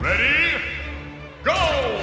Ready? Go!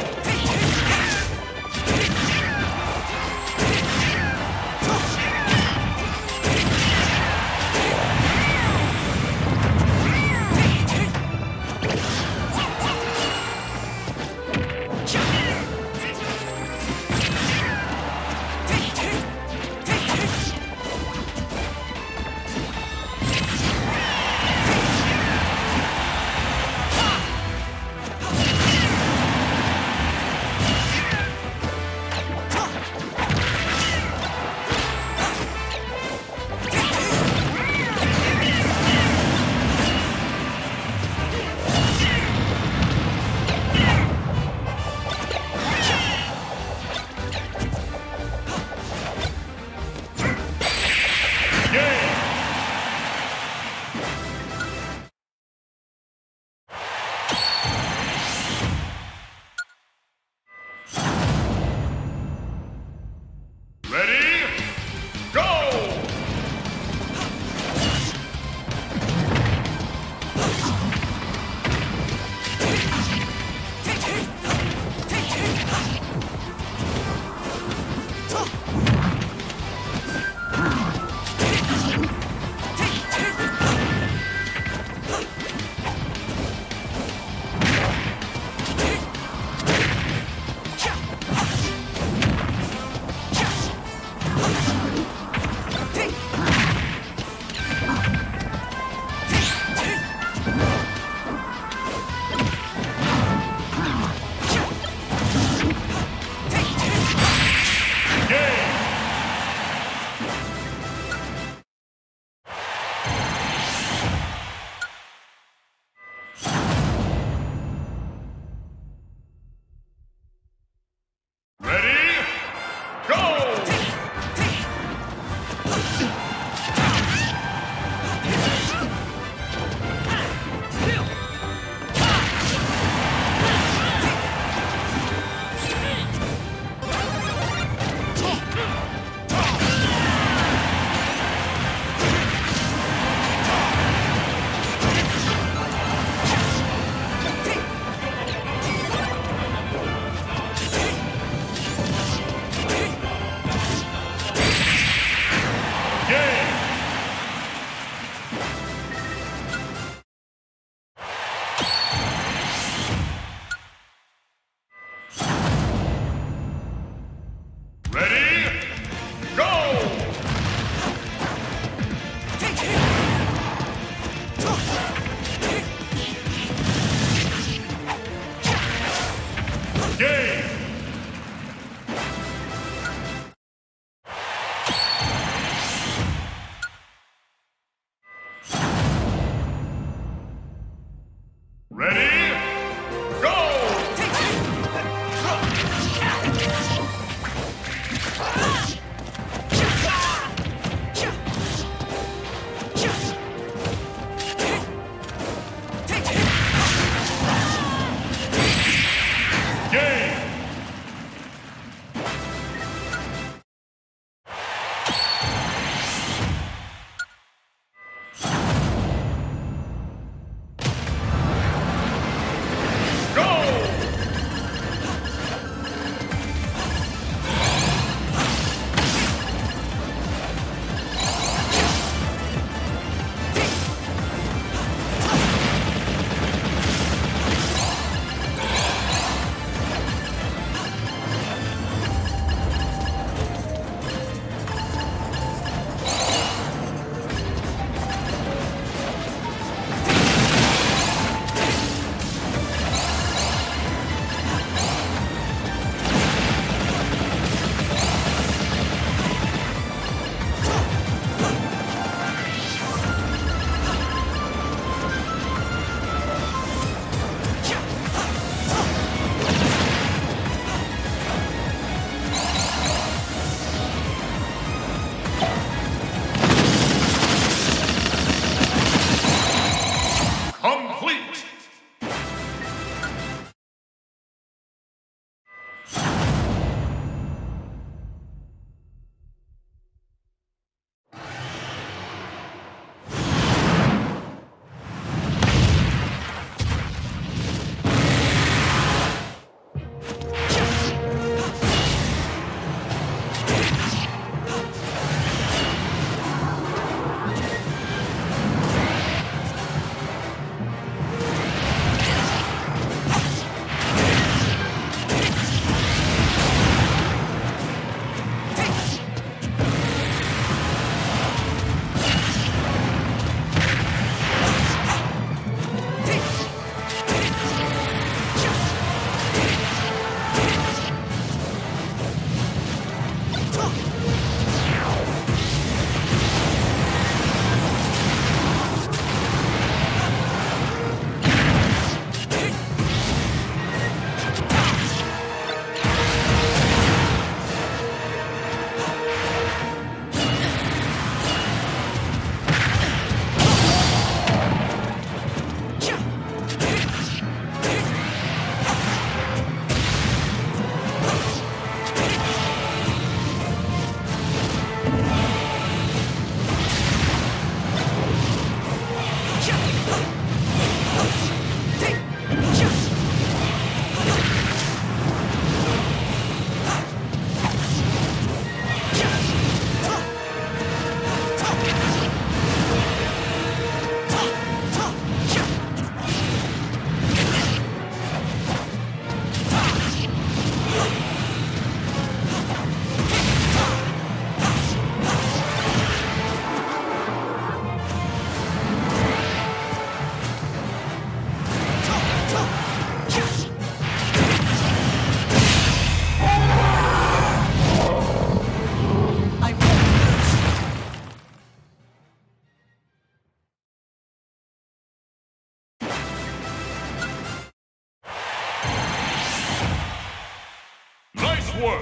work.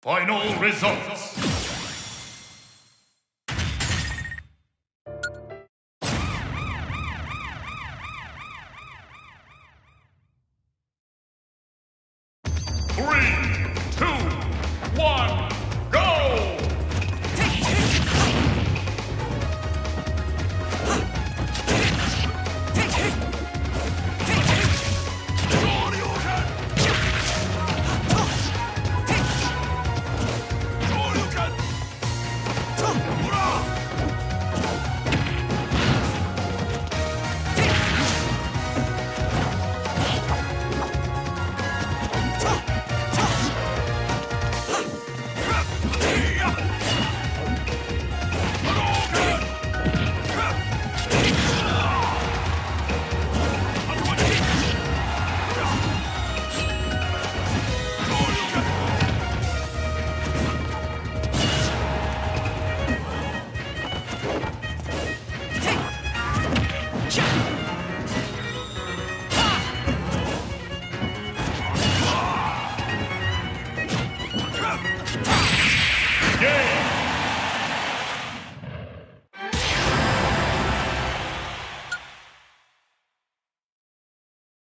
Final results. Yeah!